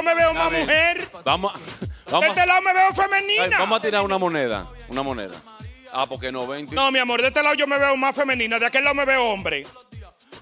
yo me veo más mujer. Vamos. De este lado me veo femenina. Ay, vamos a tirar una moneda. Una moneda. Ah, porque 90. No, mi amor, de este lado yo me veo más femenina. De aquel lado me veo hombre.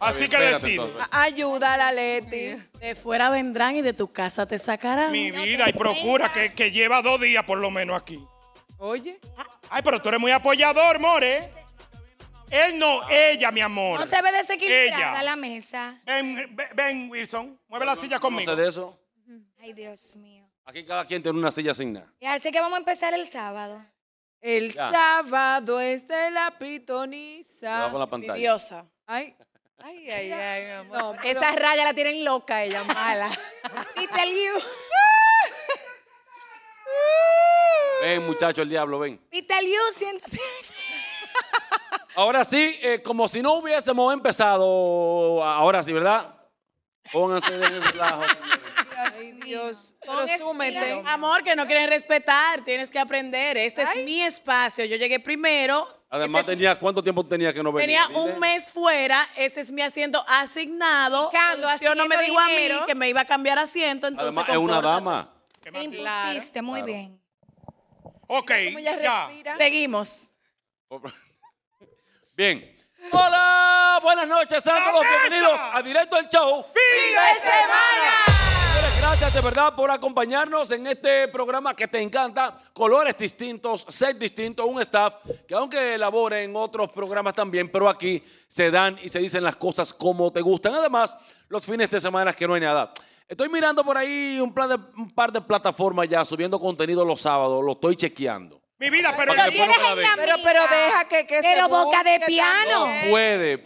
Así que decido. Ayúdala, Leti. De fuera vendrán y de tu casa te sacarán. Mi vida, y procura que lleva 2 días por lo menos aquí. Oye. Ay, pero tú eres muy apoyador, more. Él no, ella, mi amor. No se ve desequilibrada la mesa. Ven, Wilson, mueve la silla conmigo. No sé de eso. Ay, Dios mío. Aquí cada quien tiene una silla sin nada. Así que vamos a empezar el sábado. El sábado es de la Pitonisa. Con la pantalla. Diosa. Ay. Ay, ay, ay, mi amor. No, pero... Esa raya la tienen loca ella, mala. I tell you. Ven, muchacho, el diablo, ven. I tell you, siéntate. Ahora sí, como si no hubiésemos empezado, ahora sí, ¿verdad? Pónganse de relajo. Ay, Dios. Consúmete. Amor, que no quieren respetar, tienes que aprender. Este es mi espacio. Yo llegué primero. Además, ¿cuánto tiempo tenía que no venir? Tenía un mes fuera, este es mi asiento asignado. Yo no me digo a mí que me iba a cambiar asiento, entonces. Además, es una dama. Te impusiste, muy bien. Ok, ya. Seguimos. Bien. Hola, buenas noches, amigos. Bienvenidos a Directo al Show. ¡Fin de semana! Gracias de verdad por acompañarnos en este programa que te encanta. Colores distintos, set distintos, un staff que aunque elabore en otros programas también, pero aquí se dan y se dicen las cosas como te gustan. Además, los fines de semana que no hay nada. Estoy mirando por ahí un par de plataformas ya subiendo contenido los sábados. Lo estoy chequeando. Mi vida, pero... Lo tienes en la pero deja que se Pero boca de piano. No,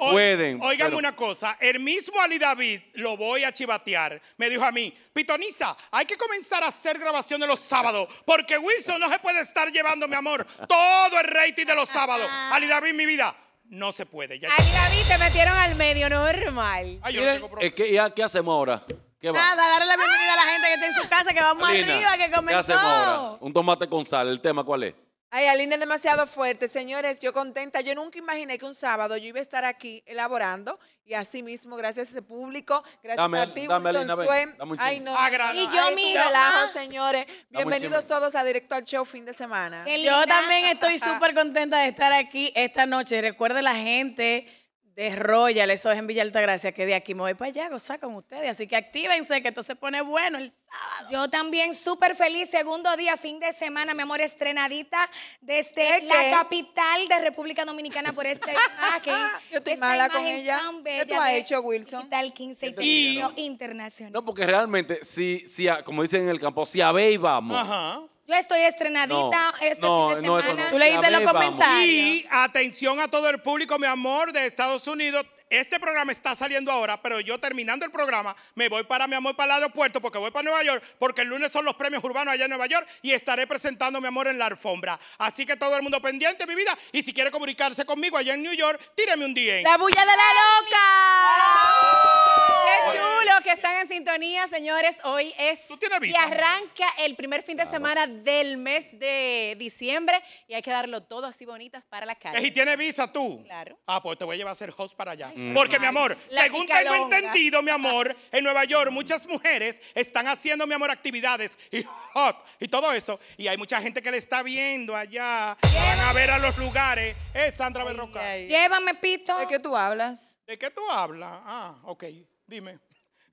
pueden. Oigan una cosa. El mismo Ali David, lo voy a chivatear, me dijo a mí, Pitonisa, hay que comenzar a hacer grabaciones los sábados, porque Wilson no se puede estar llevando, mi amor, todo el rating de los sábados. Ali David, mi vida, no se puede. Ya. Ali David, te metieron al medio, normal. Ay, yo no tengo problema. ¿Qué hacemos ahora? Nada, darle la bienvenida a la gente que está en su casa, que vamos Alina, arriba, que comenzó. ¿Qué hacemos ahora? Un tomate con sal. ¿El tema cuál es? Ay, Alina es demasiado fuerte. Señores, yo contenta. Yo nunca imaginé que un sábado yo iba a estar aquí elaborando. Y así mismo, gracias a ese público, gracias a ti, Wilson Suen. Ay, no. Y yo mismo. Relajo, señores. Bienvenidos todos a Directo al Show fin de semana. Qué linda, yo también estoy súper contenta de estar aquí esta noche. Recuerde la gente... Desrolla, eso es en Villa Altagracia, que de aquí me voy para allá, gozar con ustedes. Así que actívense, que esto se pone bueno el sábado. Yo también súper feliz, segundo día, fin de semana, mi amor, estrenadita desde la capital de República Dominicana por esta imagen. Yo estoy mala con ella. ¿Qué tú has hecho, Wilson? Capital 15 y internacional. No, porque realmente, si, como dicen en el campo, si a Bey vamos. Ajá. Yo estoy estrenadita fin de semana. No. Tú leíste los comentarios. Y atención a todo el público, mi amor, de Estados Unidos. Este programa está saliendo ahora, pero yo terminando el programa me voy para, mi amor, para el aeropuerto porque voy para Nueva York, porque el lunes son los premios urbanos allá en Nueva York y estaré presentando, mi amor, en la alfombra. Así que todo el mundo pendiente, mi vida. Y si quiere comunicarse conmigo allá en New York, tíreme un DM. ¡La bulla de la loca! ¡Qué chulo que están en sintonía, señores! Hoy es y arranca el primer fin de semana del mes de diciembre y hay que darlo todo así bonitas para la calle. ¿Y tiene visa tú? Claro. Ah, pues te voy a llevar a ser host para allá. Ay, porque, mi amor, según tengo entendido, mi amor, en Nueva York muchas mujeres están haciendo, mi amor, actividades y hot y todo eso. Y hay mucha gente que le está viendo allá. Van a ver a los lugares. Es Sandra Berrocal. Llévame, Pito. ¿De qué tú hablas? ¿De qué tú hablas? Ah, ok. Dime.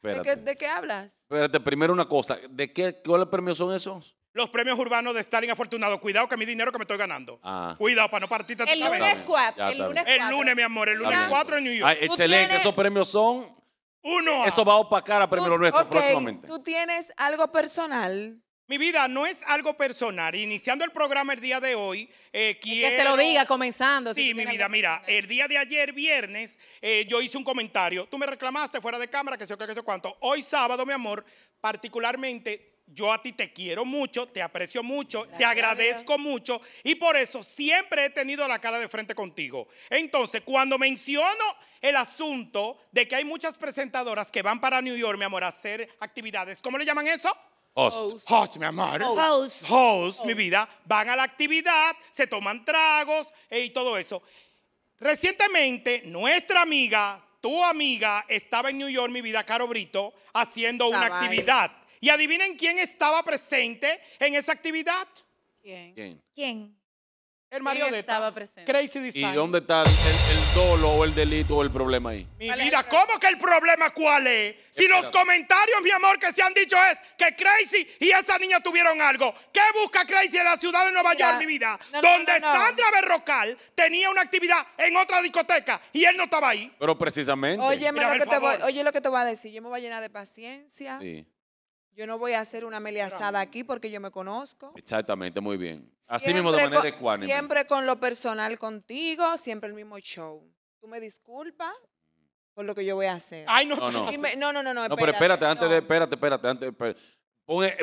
¿De qué hablas? Espérate, primero una cosa. ¿Cuáles premios son esos? Los premios urbanos de Stalin afortunado. Cuidado que mi dinero que me estoy ganando. Ah. Cuidado para no partirte tu cabeza. El lunes, mi amor. El lunes 4 en New York. Ay, excelente. Tienes... Esos premios son... Uno. Eso va a opacar a Premio Nuestro próximamente. ¿Tú tienes algo personal? Mi vida, no es algo personal. Iniciando el programa el día de hoy, quiero... Que se lo diga, comenzando. Sí, mi vida, mira, el día de ayer, viernes, yo hice un comentario. Tú me reclamaste fuera de cámara, que sé yo qué sé cuánto. Hoy sábado, mi amor, particularmente... Yo a ti te quiero mucho, te aprecio mucho, te agradezco mucho y por eso siempre he tenido la cara de frente contigo. Entonces, cuando menciono el asunto de que hay muchas presentadoras que van para New York, mi amor, a hacer actividades, ¿cómo le llaman eso? Host, mi amor. Host, mi vida. Van a la actividad, se toman tragos y todo eso. Recientemente, nuestra amiga, tu amiga, estaba en New York, mi vida, Caro Brito, haciendo una actividad. Y adivinen quién estaba presente en esa actividad. ¿Quién? ¿Quién? El Mario estaba presente. Crazy Design. ¿Y dónde está el dolo o el delito o el problema ahí? Mi vida, ¿cómo que el problema cuál es? Si los comentarios, mi amor, que se han dicho es que Crazy y esa niña tuvieron algo. ¿Qué busca Crazy en la ciudad de Nueva York, mi vida? Donde Sandra Berrocal tenía una actividad en otra discoteca y él no estaba ahí. Pero precisamente. Oye, lo que te voy a decir, yo me voy a llenar de paciencia. Sí. Yo no voy a hacer una meleazada aquí porque yo me conozco. Exactamente, muy bien. Así siempre mismo de manera ecuánime. Siempre con lo personal contigo, siempre el mismo show. Tú me disculpas por lo que yo voy a hacer. Ay, no, no, no. No, pero espérate, espérate.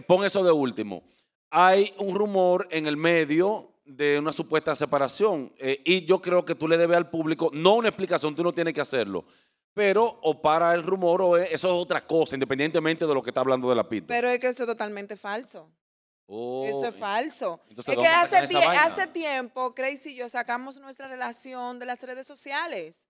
Pon eso de último. Hay un rumor en el medio de una supuesta separación y yo creo que tú le debes al público, no una explicación, tú no tienes que hacerlo. Pero o para el rumor o eso es otra cosa, independientemente de lo que está hablando de la pita. Pero es que eso es totalmente falso. Oh, eso es falso. Entonces, es que hace tiempo, Crazy y yo sacamos nuestra relación de las redes sociales.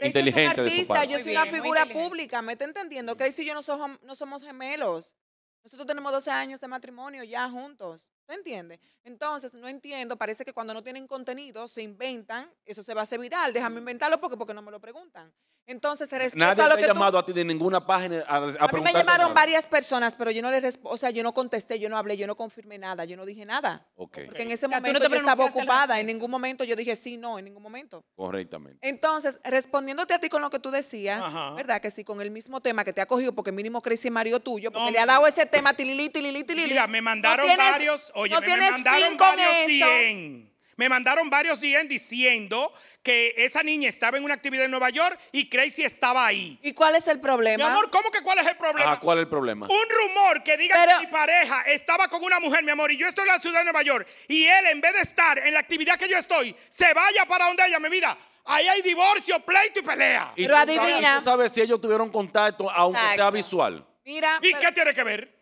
Inteligente Crazy es un artista, yo soy una figura pública, ¿me está entendiendo? Crazy y yo no somos gemelos. Nosotros tenemos 12 años de matrimonio ya juntos, ¿me entiendes? Entonces, no entiendo, parece que cuando no tienen contenido, se inventan, eso se va a hacer viral, déjame inventarlo porque no me lo preguntan. Entonces, nadie me ha llamado a ti de ninguna página a mí me llamaron varias personas, pero yo no les respondí, o sea, yo no contesté, yo no hablé, yo no confirmé nada, yo no dije nada. Okay. Porque en ese momento yo estaba ocupada, en ningún momento yo dije sí, no, en ningún momento. Correctamente. Entonces, respondiéndote a ti con lo que tú decías, ajá, ¿verdad? Que sí, con el mismo tema que te ha cogido, porque mínimo Crazy Mario tuyo, porque no, le ha dado ese tema, tilili. Mira, me mandaron varios, oye, no me mandaron varios 100. Me mandaron varios días diciendo que esa niña estaba en una actividad en Nueva York y Crazy estaba ahí. ¿Y cuál es el problema? Mi amor, ¿cómo que cuál es el problema? Ah, ¿cuál es el problema? Un rumor que diga que mi pareja estaba con una mujer, mi amor, y yo estoy en la ciudad de Nueva York, y él, en vez de estar en la actividad que yo estoy, se vaya para donde ella, mi vida. Ahí hay divorcio, pleito y pelea. Pero adivina. ¿Tú sabes si ellos tuvieron contacto, aunque sea visual? Mira. ¿Y qué tiene que ver?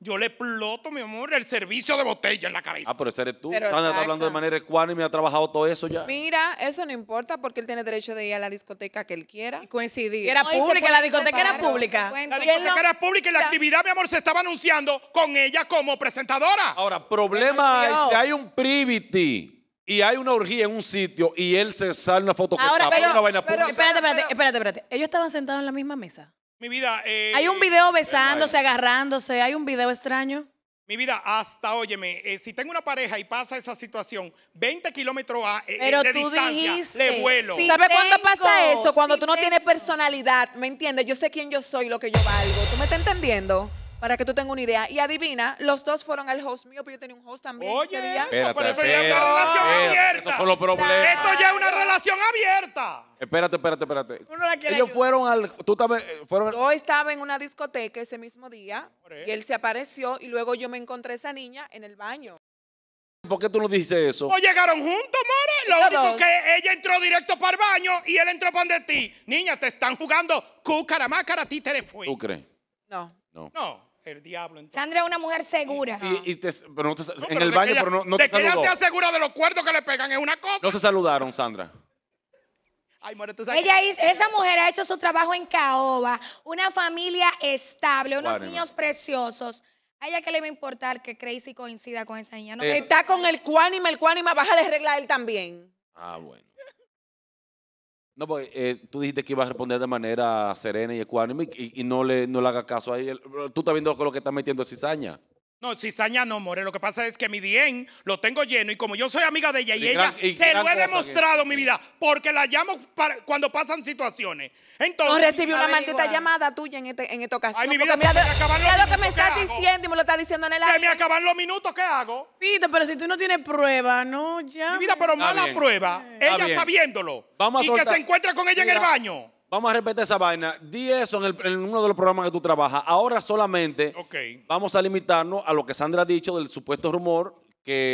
Yo le exploto, mi amor, el servicio de botella en la cabeza. Ah, pero ese eres tú. Sandra está hablando de manera ecuánime, ha trabajado todo eso ya. Mira, eso no importa porque él tiene derecho de ir a la discoteca que él quiera. Y coincidir. Era pública, la discoteca era pública. La discoteca era pública y la actividad, mi amor, se estaba anunciando con ella como presentadora. Ahora, problema es que hay un privity y hay una orgía en un sitio y él se sale una foto con una vaina pública. Espérate. Ellos estaban sentados en la misma mesa. Mi vida, hay un video besándose, agarrándose, hay un video extraño. Mi vida, hasta, óyeme, si tengo una pareja y pasa esa situación, 20 kilómetros de distancia, le vuelo. ¿Sabes cuándo pasa eso? Cuando tú no tienes personalidad, ¿me entiendes? Yo sé quién yo soy, lo que yo valgo. ¿Tú me estás entendiendo? Para que tú tengas una idea. Y adivina, los dos fueron al host mío, pero yo tenía un host también. Oye, pero esto ya es una relación abierta. Esos son los problemas. Esto ya es una relación abierta. Espérate. Uno la quiere. Ellos fueron al... Yo estaba en una discoteca ese mismo día y él se apareció y luego yo me encontré a esa niña en el baño. ¿Por qué tú no dices eso? O llegaron juntos, More. Lo único que ella entró directo para el baño y él entró para donde ti. Niña, te están jugando cúcara, mácara, títere, fue. ¿Tú crees? No. El diablo. Entonces. Sandra es una mujer segura. En el baño, pero no te saludó. De que ella sea segura de los cuerdos que le pegan es una cosa. No se saludaron, Sandra. Ay, More, tú sabes esa mujer ha hecho su trabajo en caoba, una familia estable, unos niños preciosos. ¿A ella qué le va a importar que Crazy coincida con esa niña? Está con el cuánima, bájale regla a él también. Ah, bueno. No, porque tú dijiste que ibas a responder de manera serena y ecuánime y no le hagas caso a él. Tú estás viendo lo que está metiendo cizaña. No, cizaña no, More. Lo que pasa es que mi DM lo tengo lleno y como yo soy amiga de ella y se lo he demostrado en mi vida porque la llamo cuando pasan situaciones. Entonces, no recibí una maldita llamada tuya en esta ocasión. Ay, mi vida, mira lo que me estás diciendo y me lo estás diciendo en el aire. Se me acaban los minutos, ¿qué hago? Pita, pero si tú no tienes prueba, no, ya. Mi vida, pero mala prueba. Ella sabiéndolo y que se encuentra con ella en el baño. Vamos a repetir esa vaina. Di eso en uno de los programas que tú trabajas. Ahora solamente vamos a limitarnos a lo que Sandra ha dicho del supuesto rumor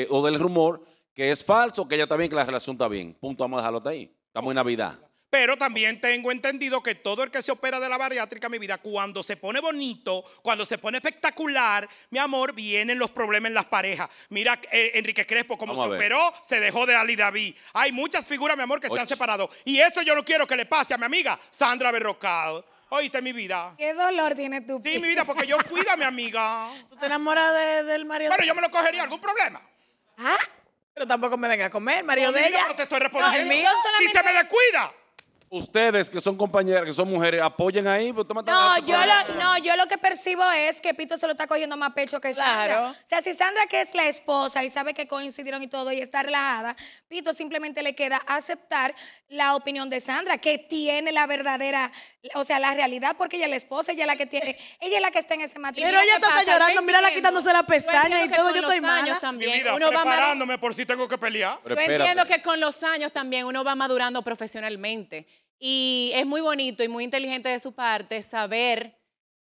o del rumor que es falso, que ella está bien, que la relación está bien. Punto, vamos a dejarlo hasta ahí. Estamos en Navidad. Pero también tengo entendido que todo el que se opera de la bariátrica, mi vida, cuando se pone bonito, cuando se pone espectacular, mi amor, vienen los problemas en las parejas. Mira, Enrique Crespo, como se operó, se dejó de Ali David. Hay muchas figuras, mi amor, que se han separado. Y eso yo no quiero que le pase a mi amiga Sandra Berrocal. Oíste, mi vida. ¿Qué dolor tienes tú? Sí, mi vida, porque yo cuido a mi amiga. ¿Tú te enamoras del marido? Bueno, yo me lo cogería. ¿Algún problema? ¿Ah? Pero tampoco me venga a comer, marido de ella. No, te estoy respondiendo. No, el mío solamente... Si se me descuida. Ustedes, que son compañeras, que son mujeres, apoyen ahí. Pues, yo lo que percibo es que Pito se lo está cogiendo más pecho que Sandra. Claro. O sea, si Sandra, que es la esposa y sabe que coincidieron y todo, y está relajada, Pito simplemente le queda aceptar la opinión de Sandra, que tiene la verdadera, o sea, la realidad, porque ella es la esposa, ella es la que tiene, ella es la que está en ese matrimonio. Pero ella está llorando, mírala quitándose la pestaña y todo, yo estoy mal. También, mira, uno preparándome por si tengo que pelear. Yo entiendo que con los años también uno va madurando profesionalmente. Y es muy bonito y muy inteligente de su parte saber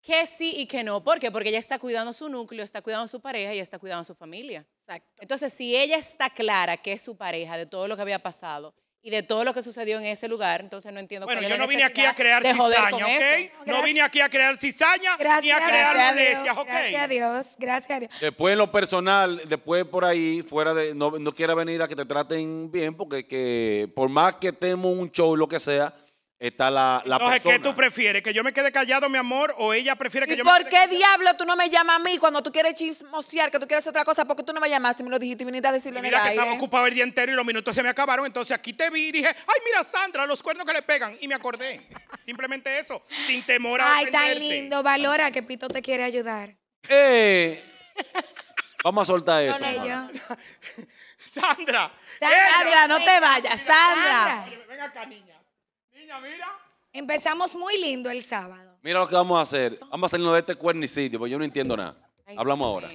qué sí y qué no. ¿Por qué? Porque ella está cuidando su núcleo, está cuidando su pareja y está cuidando su familia. Exacto. Entonces, si ella está clara que es su pareja de todo lo que había pasado y de todo lo que sucedió en ese lugar, entonces no entiendo. Bueno, yo no vine aquí a crear cizaña, ¿ok? No vine aquí a crear cizaña ni a crear molestias, ¿ok? Gracias a Dios, gracias a Dios. Después en lo personal, después por ahí, fuera de... No quiera venir a que te traten bien, porque por más que estemos un show, lo que sea... Está la persona. Entonces, ¿qué tú prefieres? ¿Que yo me quede callado, mi amor? ¿O ella prefiere que yo me quede callado? ¿Por qué diablo tú no me llamas a mí cuando tú quieres chismosear, que tú quieres hacer otra cosa? ¿Por qué tú no me llamaste? Me lo dijiste y viniste a decirlo en el aire. Mira que estaba ocupado el día entero y los minutos se me acabaron. Entonces aquí te vi y dije, ay, mira Sandra, los cuernos que le pegan. Y me acordé. Simplemente eso, sin temor a ofenderte. Ay, tan lindo. Valora que Pito te quiere ayudar. Vamos a soltar eso. Sandra, no te vayas, Sandra. Ven acá, niña. Mira. Empezamos muy lindo el sábado. Mira lo que vamos a hacer. Vamos a salirnos de este cuernicidio, porque yo no entiendo nada. Hablamos ahora.